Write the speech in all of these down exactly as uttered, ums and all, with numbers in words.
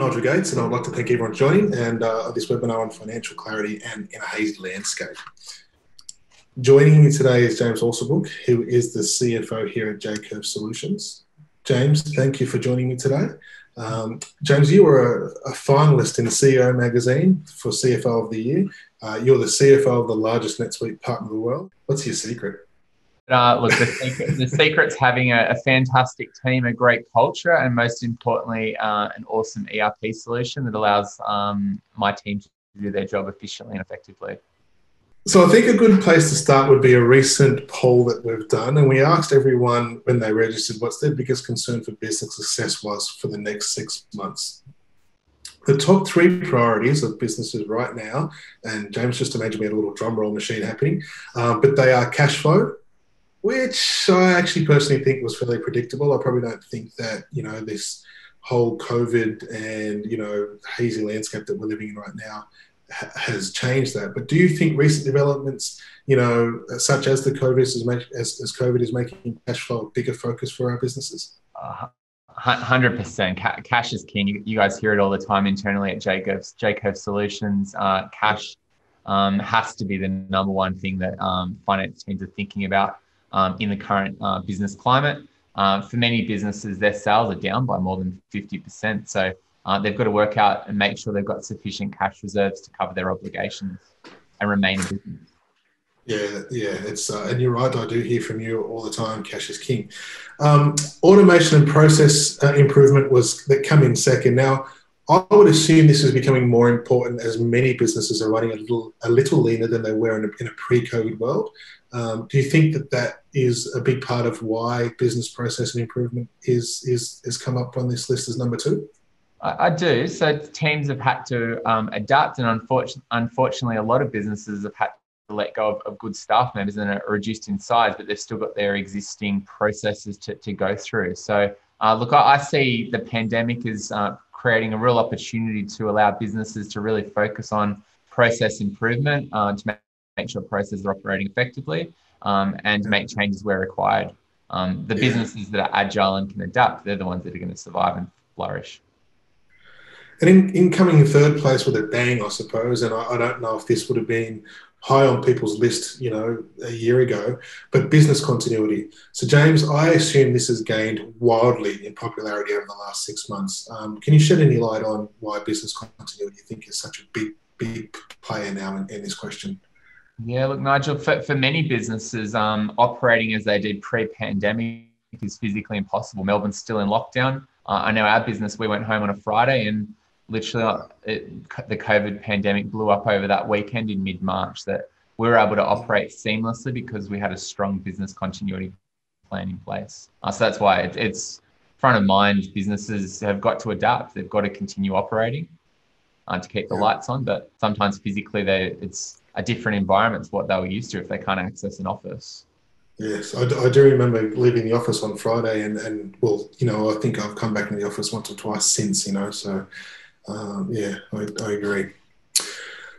I'm Nigel Gates, and I'd like to thank everyone for joining and uh, this webinar on financial clarity and in a hazy landscape. Joining me today is James Alsobrook, who is the C F O here at JCurve Solutions. James, thank you for joining me today. Um, James, you were a, a finalist in the C E O Magazine for C F O of the Year. Uh, you're the C F O of the largest NetSuite partner in the world. What's your secret? Uh, look, the, secret, the secret's having a, a fantastic team, a great culture, and most importantly, uh, an awesome E R P solution that allows um, my team to do their job efficiently and effectively. So I think a good place to start would be a recent poll that we've done, and we asked everyone when they registered what's their biggest concern for business success was for the next six months. The top three priorities of businesses right now, and James, just imagine we had a little drum roll machine happening, um, but they are cash flow, which I actually personally think was fairly predictable. I probably don't think that, you know, this whole COVID and, you know, hazy landscape that we're living in right now has changed that. But do you think recent developments, you know, such as the COVID is, as, as COVID is making cash flow a bigger focus for our businesses? Uh, one hundred percent. Cash is king. You, you guys hear it all the time internally at JCurve, JCurve Solutions. Uh, cash um, has to be the number one thing that um, finance teams are thinking about um, in the current uh, business climate. Uh, for many businesses, their sales are down by more than fifty percent. So Uh, they've got to work out and make sure they've got sufficient cash reserves to cover their obligations and remain a business. Yeah, yeah, it's uh, and you're right. I do hear from you all the time. Cash is king. Um, automation and process uh, improvement was that come in second. Now, I would assume this is becoming more important as many businesses are running a little a little leaner than they were in a, in a pre-COVID world. Um, do you think that that is a big part of why business process and improvement is is has come up on this list as number two? I do. So teams have had to um, adapt, and unfortunately, unfortunately, a lot of businesses have had to let go of, of good staff members and are reduced in size, but they've still got their existing processes to, to go through. So uh, look, I, I see the pandemic as uh, creating a real opportunity to allow businesses to really focus on process improvement, uh, to make, make sure processes are operating effectively um, and to make changes where required. Um, the yeah. businesses that are agile and can adapt, they're the ones that are going to survive and flourish. And in, in coming in third place with a bang, I suppose, and I, I don't know if this would have been high on people's list, you know, a year ago, but business continuity. So, James, I assume this has gained wildly in popularity over the last six months. Um, can you shed any light on why business continuity you think is such a big, big player now in, in this question? Yeah, look, Nigel, for, for many businesses, um, operating as they did pre-pandemic is physically impossible. Melbourne's still in lockdown. Uh, I know our business, we went home on a Friday and literally, it, the COVID pandemic blew up over that weekend in mid-March that we were able to operate seamlessly because we had a strong business continuity plan in place. Uh, so that's why it, it's front of mind. Businesses have got to adapt. They've got to continue operating uh, to keep the lights on. But sometimes physically, they, it's a different environment to what they were used to if they can't access an office. Yes, I, I do remember leaving the office on Friday and, and, well, you know, I think I've come back in the office once or twice since, you know, so... Um, yeah, I, I agree.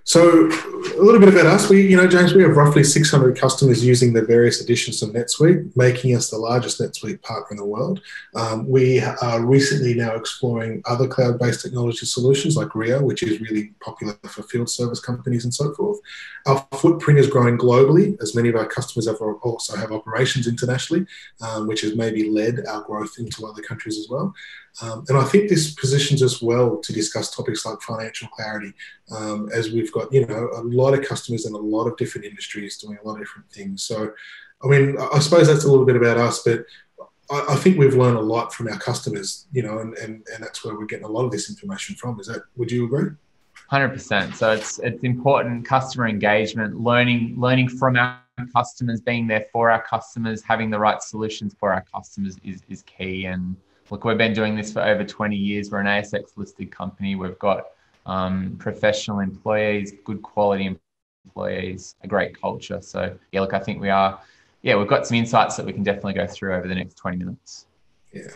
So a little bit about us. We, you know, James, we have roughly six hundred customers using the various editions of NetSuite, making us the largest NetSuite partner in the world. Um, we are recently now exploring other cloud-based technology solutions like R I A, which is really popular for field service companies and so forth. Our footprint is growing globally, as many of our customers have also have operations internationally, um, which has maybe led our growth into other countries as well. Um, and I think this positions us well to discuss topics like financial clarity, um, as we've got, you know, a lot of customers in a lot of different industries doing a lot of different things. So, I mean, I suppose that's a little bit about us, but I, I think we've learned a lot from our customers, you know, and, and, and that's where we're getting a lot of this information from. Is that, would you agree? one hundred percent. So it's it's important customer engagement, learning, learning from our customers, being there for our customers, having the right solutions for our customers is, is key. And look, we've been doing this for over twenty years. We're an A S X listed company. We've got um, professional employees, good quality employees, a great culture. So yeah, look, I think we are, yeah, we've got some insights that we can definitely go through over the next twenty minutes. Yeah.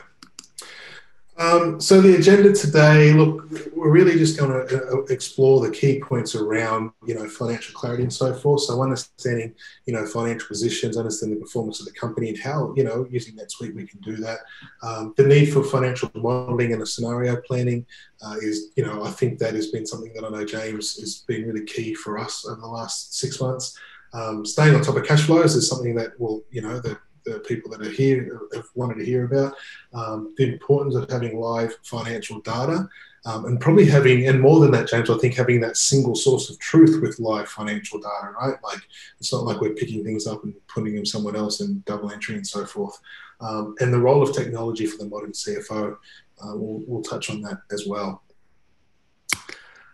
Um, so the agenda today, look, we're really just going to explore the key points around, you know, financial clarity and so forth. So understanding, you know, financial positions, understanding the performance of the company and how, you know, using NetSuite we can do that. Um, the need for financial modelling and the scenario planning uh, is, you know, I think that has been something that I know James has been really key for us over the last six months. Um, staying on top of cash flows is something that will, you know, the the people that are here have wanted to hear about, um, the importance of having live financial data, um, and probably having, and more than that, James, I think having that single source of truth with live financial data, right? Like, it's not like we're picking things up and putting them somewhere else and double entry and so forth. Um, and the role of technology for the modern C F O, uh, we'll, we'll touch on that as well.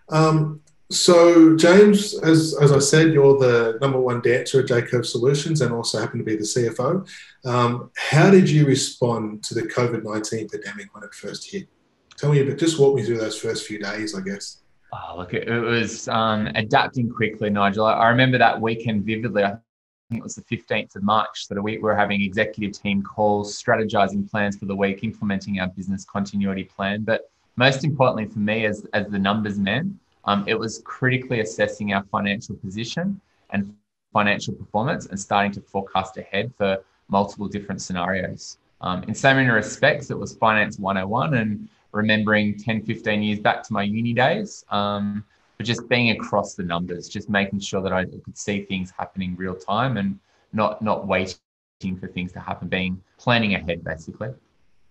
Um, So, James, as, as I said, you're the number one dancer at JCurve Solutions and also happen to be the C F O. Um, how did you respond to the COVID nineteen pandemic when it first hit? Tell me a bit, just walk me through those first few days, I guess. Oh, look, it was um, adapting quickly, Nigel. I remember that weekend vividly. I think it was the fifteenth of March that we were having executive team calls, strategizing plans for the week, implementing our business continuity plan. But most importantly for me as, as the numbers man, Um, it was critically assessing our financial position and financial performance and starting to forecast ahead for multiple different scenarios. Um, in so many respects, it was Finance one oh one and remembering ten, fifteen years back to my uni days, um, but just being across the numbers, just making sure that I could see things happening real time and not, not waiting for things to happen, being planning ahead, basically.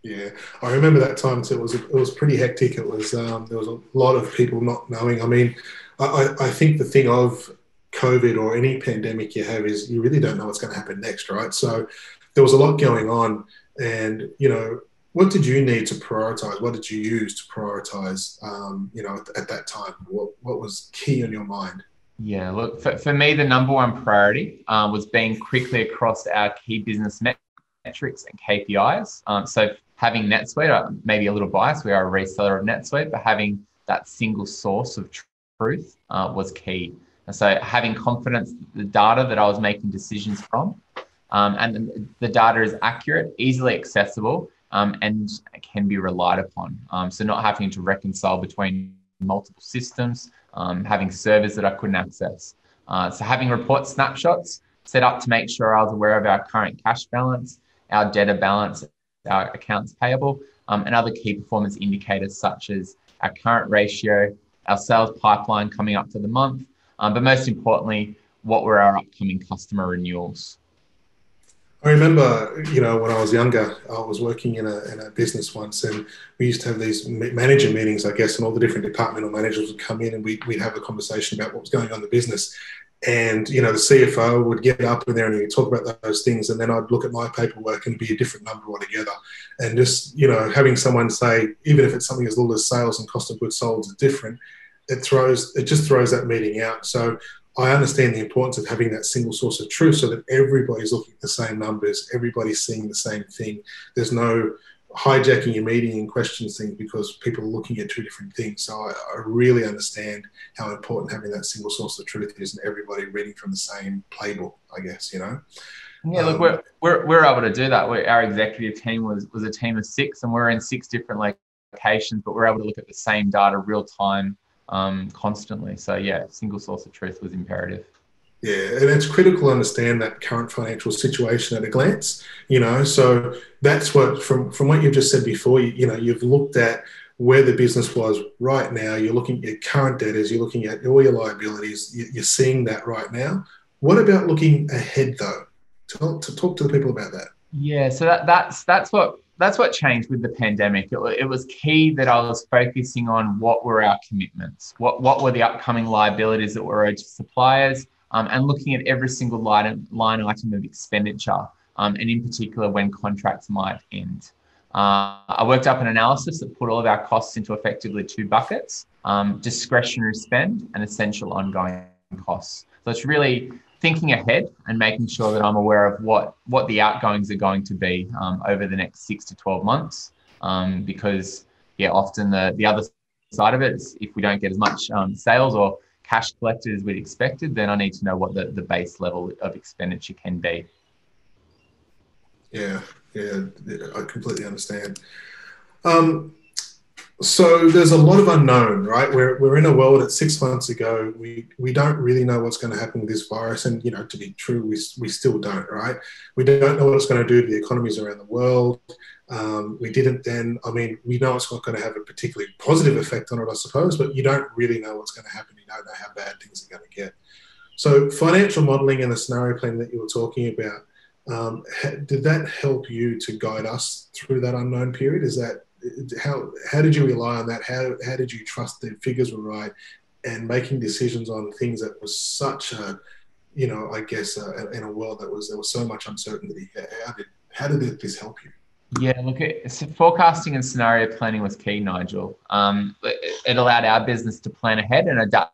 Yeah, I remember that time too. It was it was pretty hectic. It was um, there was a lot of people not knowing. I mean, I, I think the thing of COVID or any pandemic you have is you really don't know what's going to happen next, right? So there was a lot going on, and you know, what did you need to prioritize? What did you use to prioritize? Um, you know, at, at that time, what what was key on your mind? Yeah, look, for, for me, the number one priority uh, was being quickly across our key business metrics and K P Is. Um, so having NetSuite, maybe a little biased, we are a reseller of NetSuite, but having that single source of truth uh, was key. And so having confidence, the data that I was making decisions from, um, and the data is accurate, easily accessible, um, and can be relied upon. Um, so not having to reconcile between multiple systems, um, having servers that I couldn't access. Uh, so having report snapshots set up to make sure I was aware of our current cash balance, our debtor balance, our accounts payable, um, and other key performance indicators such as our current ratio, our sales pipeline coming up to the month, um, but most importantly, what were our upcoming customer renewals? I remember, you know, when I was younger, I was working in a, in a business once, and we used to have these manager meetings, I guess, and all the different departmental managers would come in and we'd, we'd have a conversation about what was going on in the business. And, you know, the C F O would get up in there and he'd talk about those things. And then I'd look at my paperwork and be a different number altogether. And just, you know, having someone say, even if it's something as little as sales and cost of goods sold is different, it throws, it just throws that meeting out. So I understand the importance of having that single source of truth so that everybody's looking at the same numbers, everybody's seeing the same thing. There's no hijacking your meeting and questions things because people are looking at two different things. So I, I really understand how important having that single source of truth is and everybody reading from the same playbook, I guess, you know? Yeah, um, look, we're, we're, we're able to do that. We're, our executive team was, was a team of six and we're in six different locations, but we're able to look at the same data real time um, constantly. So yeah, single source of truth was imperative. Yeah, and it's critical to understand that current financial situation at a glance, you know, so that's what, from, from what you've just said before, you, you know, you've looked at where the business was right now, you're looking at current debtors, you're looking at all your liabilities, you, you're seeing that right now. What about looking ahead though? Talk to, talk to the people about that. Yeah, so that, that's, that's, what, that's what changed with the pandemic. It, it was key that I was focusing on what were our commitments, what, what were the upcoming liabilities that were owed to suppliers, Um, and looking at every single line, line item of expenditure, um, and in particular when contracts might end. Uh, I worked up an analysis that put all of our costs into effectively two buckets, um, discretionary spend and essential ongoing costs. So it's really thinking ahead and making sure that I'm aware of what, what the outgoings are going to be um, over the next six to twelve months, um, because yeah, often the, the other side of it is if we don't get as much um, sales or cash collected as we'd expected, then I need to know what the, the base level of expenditure can be. Yeah, yeah, I completely understand. Um, So there's a lot of unknown, right? We're, we're in a world at six months ago, we, we don't really know what's going to happen with this virus. And, you know, to be true, we, we still don't, right? We don't know what it's going to do to the economies around the world. Um, we didn't then, I mean, we know it's not going to have a particularly positive effect on it, I suppose, but you don't really know what's going to happen. You don't know how bad things are going to get. So financial modelling and the scenario planning that you were talking about, um, did that help you to guide us through that unknown period? Is that, How, how did you rely on that? How, how did you trust the figures were right and making decisions on things that was such a, you know, I guess a, in a world that was, there was so much uncertainty. How did, how did this help you? Yeah, look, it's forecasting and scenario planning was key, Nigel. Um, it, it allowed our business to plan ahead and adapt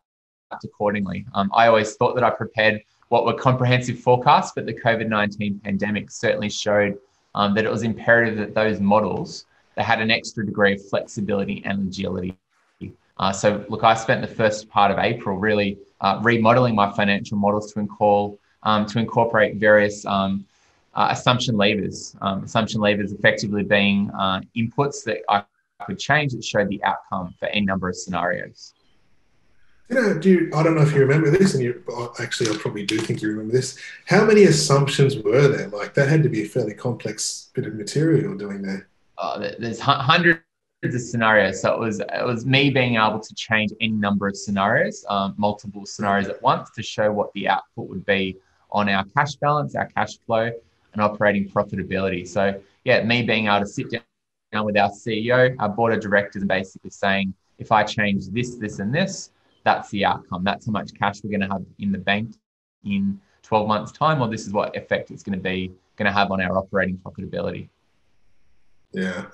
accordingly. Um, I always thought that I prepared what were comprehensive forecasts, but the COVID nineteen pandemic certainly showed um, that it was imperative that those models that had an extra degree of flexibility and agility. Uh, so look, I spent the first part of April really uh, remodeling my financial models to, incall, um, to incorporate various um, uh, assumption levers. Um, assumption levers effectively being uh, inputs that I could change that showed the outcome for any number of scenarios. You know, do you, I don't know if you remember this, and you actually, I probably do think you remember this. How many assumptions were there? Like, that had to be a fairly complex bit of material doing that. Oh, there's hundreds of scenarios. So it was it was me being able to change any number of scenarios, um, multiple scenarios at once to show what the output would be on our cash balance, our cash flow and operating profitability. So yeah, me being able to sit down with our C E O, our board of directors and basically saying, if I change this, this and this, that's the outcome. That's how much cash we're going to have in the bank in twelve months time, or this is what effect it's going to be going to have on our operating profitability. Yeah,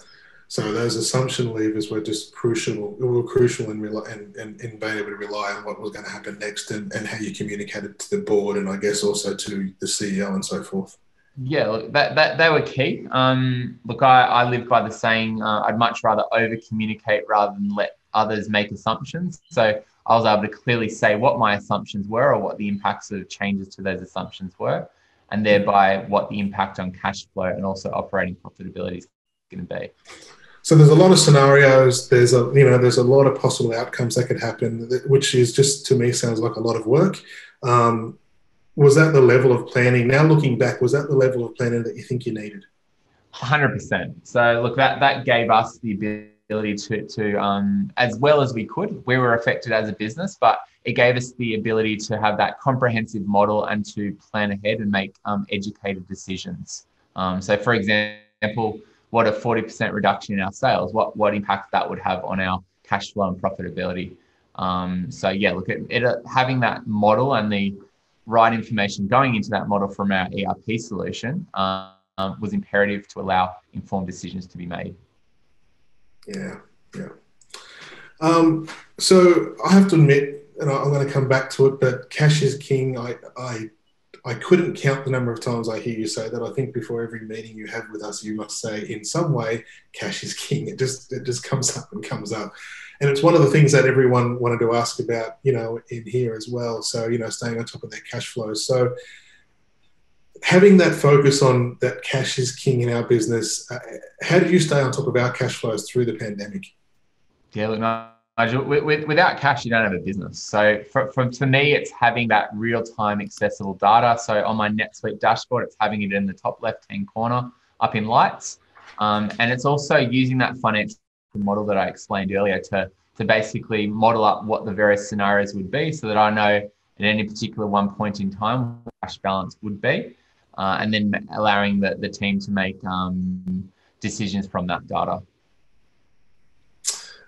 so those assumption levers were just crucial. It were crucial in and in, in being able to rely on what was going to happen next, and, and how you communicated to the board, and I guess also to the C E O and so forth. Yeah, look, that that they were key. Um, look, I, I live by the saying, uh, I'd much rather over communicate rather than let others make assumptions. So I was able to clearly say what my assumptions were, or what the impacts of changes to those assumptions were, and thereby what the impact on cash flow and also operating profitability going to be. So there's a lot of scenarios, there's a you know there's a lot of possible outcomes that could happen, which is just, to me, sounds like a lot of work. Um, was that the level of planning, now looking back, was that the level of planning that you think you needed? one hundred percent. So look, that that gave us the ability to to um as well as we could, we were affected as a business, but it gave us the ability to have that comprehensive model and to plan ahead and make um educated decisions. Um, so for example, what a forty percent reduction in our sales, what what impact that would have on our cash flow and profitability. Um, so yeah, look, at it, having that model and the right information going into that model from our E R P solution um, was imperative to allow informed decisions to be made. Yeah, yeah. Um, so I have to admit, and I'm going to come back to it, but cash is king. I, I I couldn't count the number of times I hear you say that. I think before every meeting you have with us, you must say in some way, cash is king. It just it just comes up and comes up. And it's one of the things that everyone wanted to ask about, you know, in here as well. So, you know, staying on top of their cash flows. So having that focus on that cash is king in our business, uh, how did you stay on top of our cash flows through the pandemic? Yeah, look, Nigel, without cash, you don't have a business. So for, for, for me, it's having that real-time accessible data. So on my NetSuite dashboard, it's having it in the top left-hand corner up in lights. Um, and it's also using that financial model that I explained earlier to, to basically model up what the various scenarios would be so that I know at any particular one point in time what the cash balance would be, uh, and then allowing the, the team to make um, decisions from that data.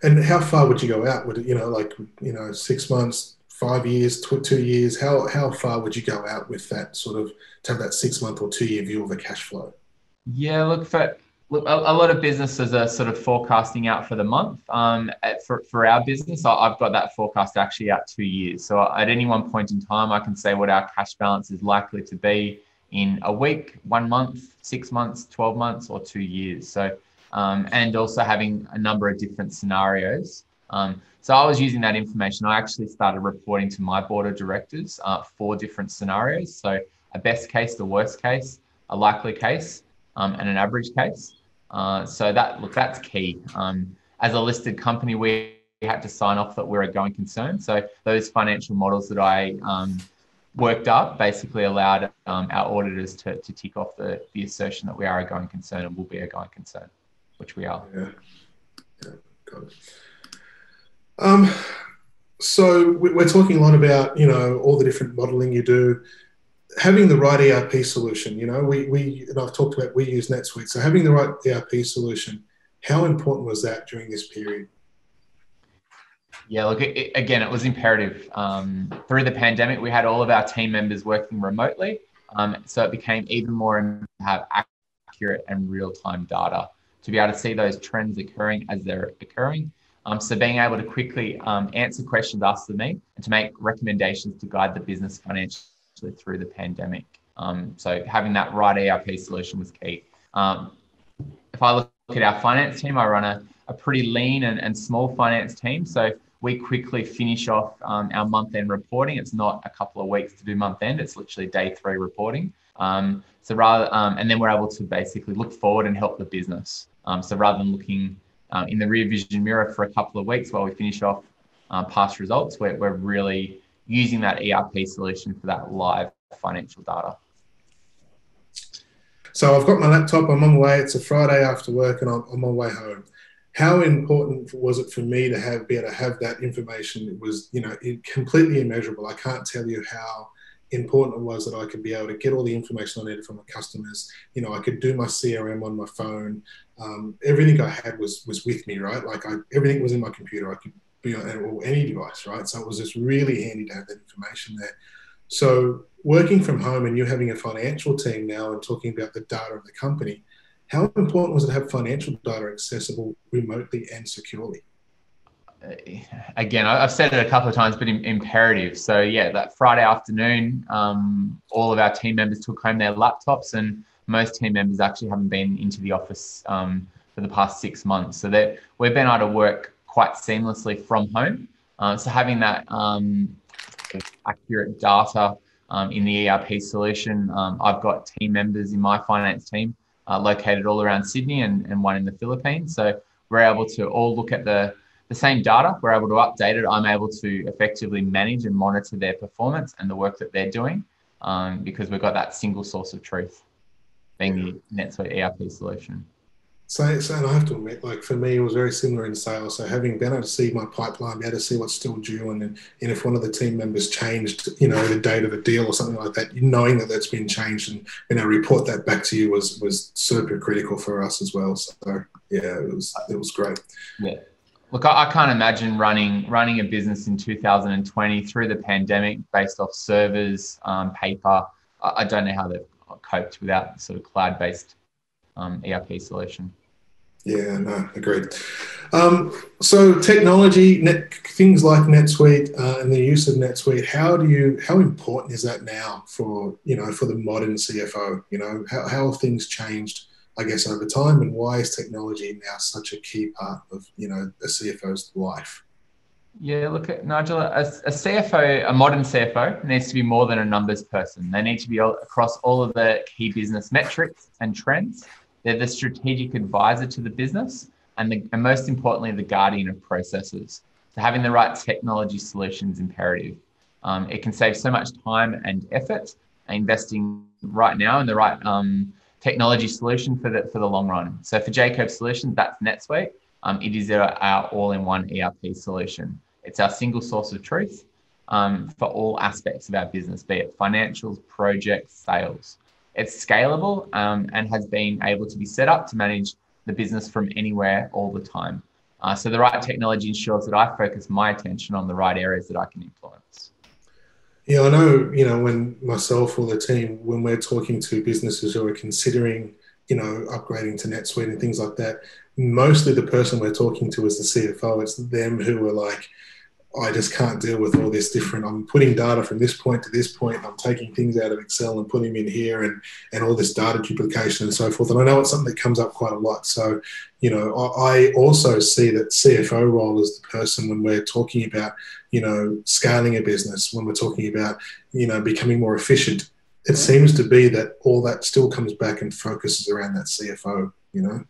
And how far would you go out? Would it, you know, like, you know, six months, five years, tw two years? How how far would you go out with that sort of, to have that six month or two year view of the cash flow? Yeah, look, for look, a, a lot of businesses are sort of forecasting out for the month. Um, for for our business, I, I've got that forecast actually out two years. So at any one point in time, I can say what our cash balance is likely to be in a week, one month, six months, twelve months, or two years. So. Um, and also having a number of different scenarios. Um, so I was using that information. I actually started reporting to my board of directors uh, four different scenarios. So a best case, the worst case, a likely case, um, and an average case. Uh, so that look, that's key. Um, as a listed company, we had to sign off that we're a going concern. So those financial models that I um, worked up basically allowed um, our auditors to, to tick off the, the assertion that we are a going concern and will be a going concern, which we are. Yeah, yeah, got it. Um, so we're talking a lot about, you know, all the different modelling you do. Having the right E R P solution, you know, we, we and I've talked about, we use NetSuite. So having the right E R P solution, how important was that during this period? Yeah, look, it, again, it was imperative. Um, through the pandemic, we had all of our team members working remotely. Um, so it became even more important to have accurate and real-time data to be able to see those trends occurring as they're occurring. Um, so being able to quickly um, answer questions asked of me and to make recommendations to guide the business financially through the pandemic. Um, so having that right E R P solution was key. Um, if I look at our finance team, I run a, a pretty lean and, and small finance team. So we quickly finish off um, our month-end reporting. It's not a couple of weeks to do month-end. It's literally day three reporting. Um, so rather, um, and then we're able to basically look forward and help the business. Um, so rather than looking uh, in the rear vision mirror for a couple of weeks while we finish off uh, past results, we're, we're really using that E R P solution for that live financial data. So I've got my laptop, I'm on the way, it's a Friday after work and I'm on my way home. How important was it for me to have, be able to have that information? It was, you know, it, completely immeasurable. I can't tell you how important it was that I could be able to get all the information I needed from my customers. You know, I could do my C R M on my phone. Um, everything I had was was with me, right? Like I, everything was in my computer. I could be on or any device, right? So it was just really handy to have that information there. So working from home and you having a financial team now and talking about the data of the company, how important was it to have financial data accessible remotely and securely? Again, I've said it a couple of times, but imperative. So yeah, that Friday afternoon, um, all of our team members took home their laptops, and most team members actually haven't been into the office um, for the past six months. So that we've been able to work quite seamlessly from home. Uh, so having that um, accurate data um, in the E R P solution, um, I've got team members in my finance team Uh, located all around Sydney and, and one in the Philippines. So we're able to all look at the, the same data. We're able to update it. I'm able to effectively manage and monitor their performance and the work that they're doing um, because we've got that single source of truth being the NetSuite E R P solution. So, so and I have to admit, like for me, it was very similar in sales. So having been able to see my pipeline, be able to see what's still due, and, and if one of the team members changed, you know, the date of the deal or something like that, knowing that that's been changed and, you know, report that back to you was was super critical for us as well. So yeah, it was it was great. Yeah, look, I, I can't imagine running running a business in two thousand twenty through the pandemic based off servers, um, paper. I, I don't know how they've coped without sort of cloud-based um, E R P solution. Yeah, no, agreed. Um, so technology, net, things like NetSuite uh, and the use of NetSuite, how do you, how important is that now for, you know, for the modern C F O? You know, how, how have things changed, I guess, over time, and why is technology now such a key part of, you know, a C F O's life? Yeah, look, at Nigel, a, a C F O, a modern C F O needs to be more than a numbers person. They need to be all, across all of the key business metrics and trends. They're the strategic advisor to the business and, the, and most importantly, the guardian of processes. So having the right technology solution is imperative. Um, it can save so much time and effort, investing right now in the right um, technology solution for the, for the long run. So for JCurve Solutions, that's NetSuite. Um, it is our, our all-in-one E R P solution. It's our single source of truth um, for all aspects of our business, be it financials, projects, sales. It's scalable um, and has been able to be set up to manage the business from anywhere all the time. Uh, so the right technology ensures that I focus my attention on the right areas that I can influence. Yeah, I know, you know, when myself or the team, when we're talking to businesses who are considering, you know, upgrading to NetSuite and things like that, mostly the person we're talking to is the C F O. It's them who are like, I just can't deal with all this different. I'm putting data from this point to this point. I'm taking things out of Excel and putting them in here and, and all this data duplication and so forth. And I know it's something that comes up quite a lot. So, you know, I also see that C F O role as the person when we're talking about, you know, scaling a business, when we're talking about, you know, becoming more efficient. It seems to be that all that still comes back and focuses around that C F O, you know.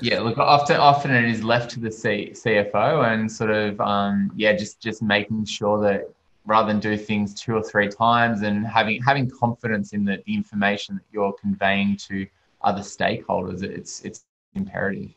Yeah, look, often often it is left to the C, CFO and sort of, um, yeah, just just making sure that rather than do things two or three times and having having confidence in the, the information that you're conveying to other stakeholders, it's it's imperative.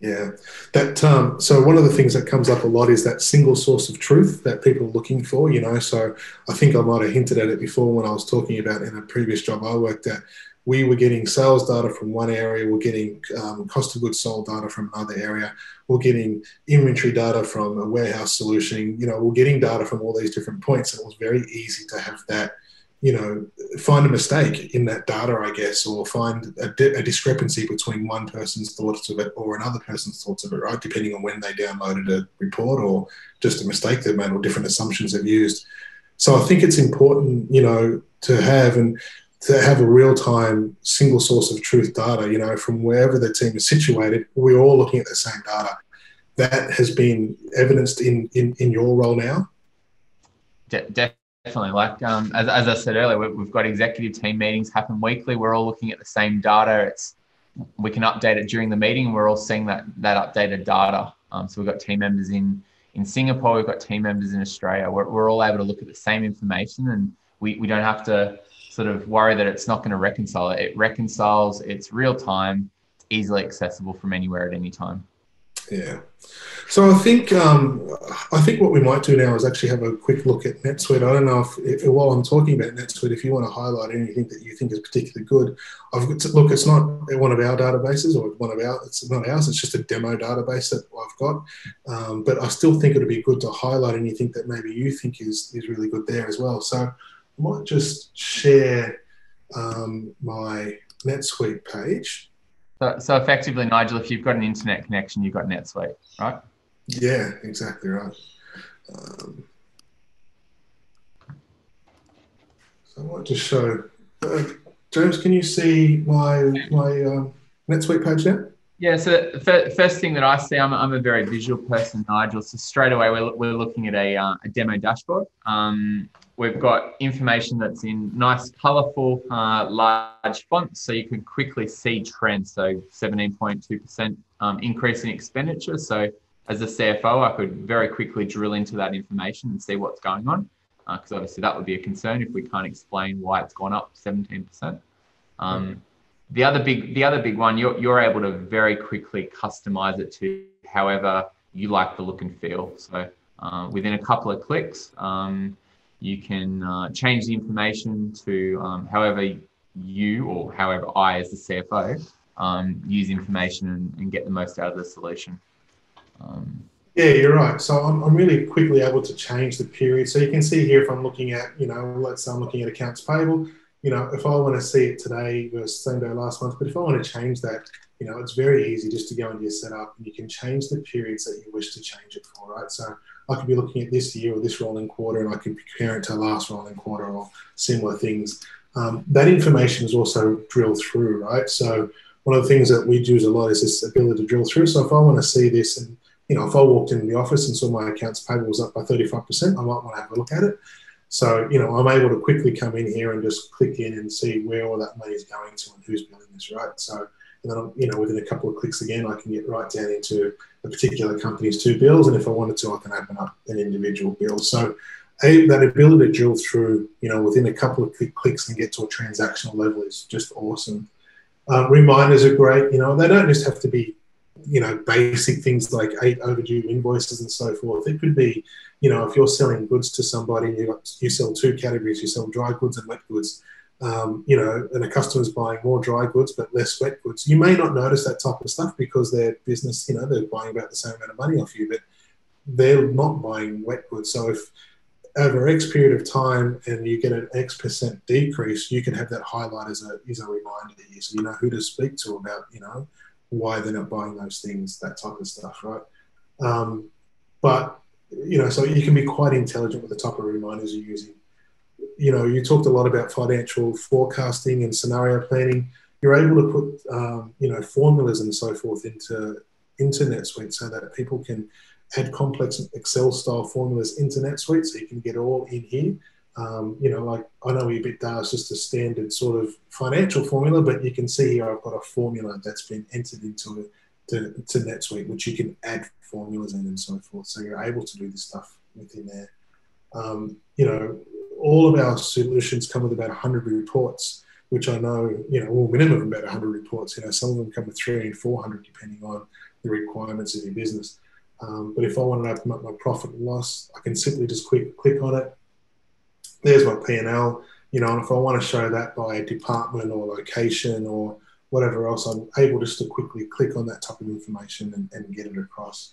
Yeah, that um, so one of the things that comes up a lot is that single source of truth that people are looking for, you know. So I think I might have hinted at it before when I was talking about in a previous job I worked at, we were getting sales data from one area, we're getting um, cost of goods sold data from another area, we're getting inventory data from a warehouse solution, you know, we're getting data from all these different points. It was very easy to have that, you know, find a mistake in that data, I guess, or find a, di- a discrepancy between one person's thoughts of it or another person's thoughts of it, right, depending on when they downloaded a report or just a mistake they've made or different assumptions they've used. So I think it's important, you know, to have and to have a real-time single source of truth data, you know, from wherever the team is situated, we're all looking at the same data. That has been evidenced in in, in your role now? De- definitely. Like, um, as, as I said earlier, we, we've got executive team meetings happen weekly. We're all looking at the same data. It's we can update it during the meeting. We're all seeing that that updated data. Um, so we've got team members in, in Singapore. We've got team members in Australia. We're, we're all able to look at the same information, and we, we don't have to sort of worry that it's not going to reconcile. It reconciles, it's real time, it's easily accessible from anywhere at any time. Yeah. So I think um, I think what we might do now is actually have a quick look at NetSuite. I don't know if, if while I'm talking about NetSuite, if you want to highlight anything that you think is particularly good. I've got to, look, it's not one of our databases or one of our, it's not ours, it's just a demo database that I've got. Um, but I still think it would be good to highlight anything that maybe you think is, is really good there as well. So I might just share um, my NetSuite page. So, so effectively, Nigel, if you've got an internet connection, you've got NetSuite, right? Yeah, exactly right. Um, so I might just show. Uh, James, can you see my my um, NetSuite page now? Yeah, so the first thing that I see, I'm, I'm a very visual person, Nigel, so straight away we're, we're looking at a, uh, a demo dashboard. Um, we've got information that's in nice, colourful, uh, large fonts, so you can quickly see trends, so seventeen point two percent um, increase in expenditure. So as a C F O, I could very quickly drill into that information and see what's going on, because uh, obviously that would be a concern if we can't explain why it's gone up seventeen percent. Um, The other big, the other big one, you're you're able to very quickly customize it to however you like the look and feel. So uh, within a couple of clicks, um, you can uh, change the information to um, however you or however I, as the C F O, um, use information and, and get the most out of the solution. Um, Yeah, you're right. So I'm, I'm really quickly able to change the period. So you can see here if I'm looking at, you know, let's say I'm looking at accounts payable. You know, if I want to see it today versus same day last month, but if I want to change that, you know, it's very easy just to go into your setup and you can change the periods that you wish to change it for, right? So I could be looking at this year or this rolling quarter and I could compare it to last rolling quarter or similar things. Um, that information is also drilled through, right? So one of the things that we use a lot is this ability to drill through. So if I want to see this and, you know, if I walked into the office and saw my accounts payable was up by thirty-five percent, I might want to have a look at it. So, you know, I'm able to quickly come in here and just click in and see where all that money is going to and who's billing this, right? So, and then, I'm, you know, within a couple of clicks again, I can get right down into a particular company's two bills. And if I wanted to, I can open up an individual bill. So that ability to drill through, you know, within a couple of click clicks and get to a transactional level is just awesome. Um, reminders are great. You know, they don't just have to be, you know, basic things like eight overdue invoices and so forth. It could be, you know, if you're selling goods to somebody, you got, you sell two categories, you sell dry goods and wet goods, um, you know, and a customer's buying more dry goods but less wet goods. You may not notice that type of stuff because their business, you know, they're buying about the same amount of money off you, but they're not buying wet goods. So if over X period of time and you get an X percent decrease, you can have that highlight as a, as a reminder to you. So you know who to speak to about, you know, why they're not buying those things, that type of stuff, right? Um, but, you know, so you can be quite intelligent with the type of reminders you're using. You know, you talked a lot about financial forecasting and scenario planning. You're able to put, um, you know, formulas and so forth into, into NetSuite so that people can add complex Excel-style formulas into NetSuite so you can get all in here. Um, you know, like I know EBITDA is just a standard sort of financial formula, but you can see here I've got a formula that's been entered into to, to NetSuite, which you can add formulas in and so forth. So you're able to do this stuff within there. Um, you know, all of our solutions come with about one hundred reports, which I know, you know, well, minimum about one hundred reports. You know, some of them come with three hundred and four hundred depending on the requirements of your business. Um, but if I want to open up my profit and loss, I can simply just quick, click on it. There's my P and L, you know, and if I want to show that by department or location or whatever else, I'm able just to quickly click on that type of information and, and get it across.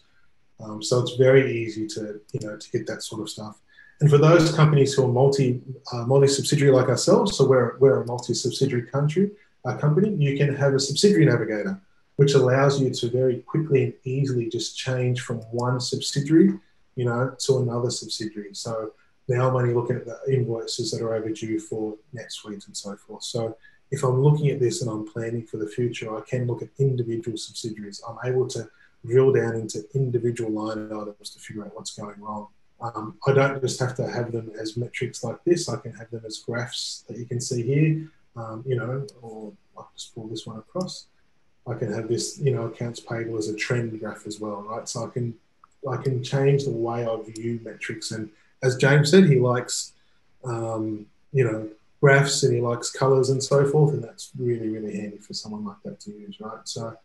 Um, so it's very easy to, you know, to get that sort of stuff. And for those companies who are multi, uh, multi-subsidiary like ourselves, so we're, we're a multi-subsidiary country, uh, company, you can have a subsidiary navigator, which allows you to very quickly and easily just change from one subsidiary, you know, to another subsidiary. So now I'm only looking at the invoices that are overdue for NetSuite and so forth. So if I'm looking at this and I'm planning for the future, I can look at individual subsidiaries. I'm able to drill down into individual line items to figure out what's going wrong. Um, I don't just have to have them as metrics like this. I can have them as graphs that you can see here, um, you know, or I'll just pull this one across. I can have this, you know, accounts payable as a trend graph as well, right? So I can, I can change the way I view metrics. And as James said, he likes, um, you know, graphs and he likes colours and so forth, and that's really, really handy for someone like that to use, right? So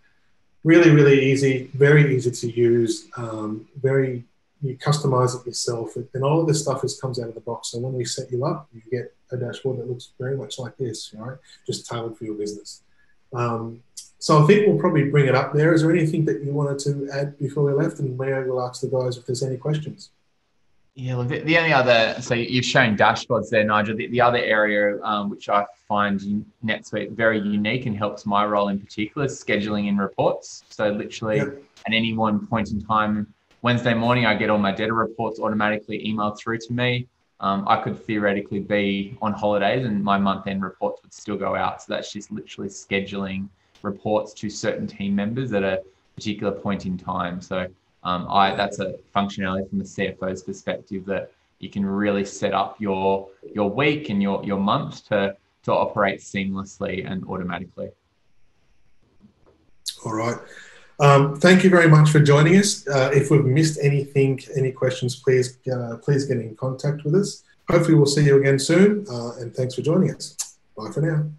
really, really easy, very easy to use, um, very, you customise it yourself. And all of this stuff is, comes out of the box. So when we set you up, you get a dashboard that looks very much like this, right? Just tailored for your business. Um, So I think we'll probably bring it up there. Is there anything that you wanted to add before we left? And Mario will ask the guys if there's any questions. Yeah, look, the, the only other, so you've shown dashboards there, Nigel. The, the other area um, which I find NetSuite very unique and helps my role in particular is scheduling in reports. So literally yep. at any one point in time, Wednesday morning, I get all my data reports automatically emailed through to me. Um, I could theoretically be on holidays and my month-end reports would still go out. So that's just literally scheduling reports to certain team members at a particular point in time. So um, I, that's a functionality from the C F O's perspective that you can really set up your your week and your, your month to, to operate seamlessly and automatically. All right. Um, thank you very much for joining us. Uh, if we've missed anything, any questions, please, uh, please get in contact with us. Hopefully we'll see you again soon, uh, and thanks for joining us. Bye for now.